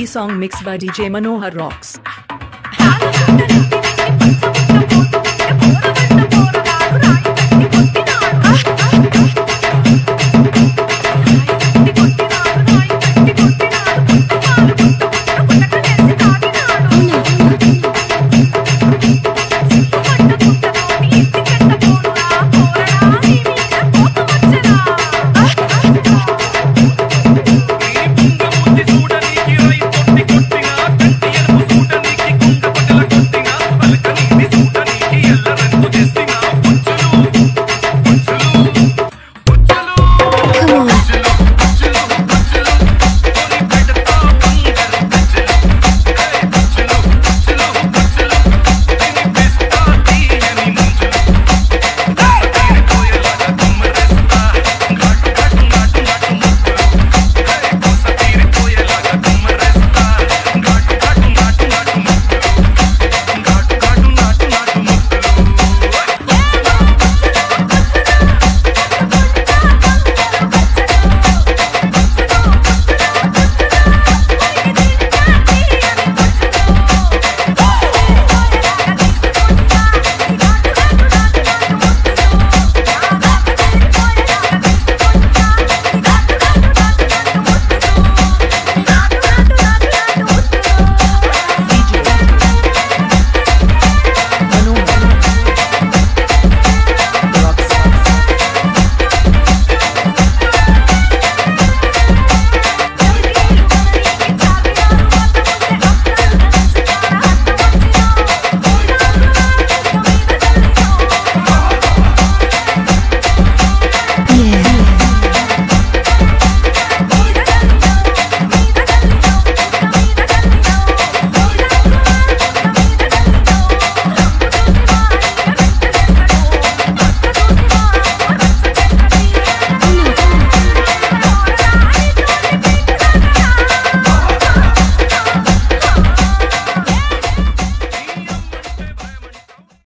EP song mixed by DJ Manohar Rocks.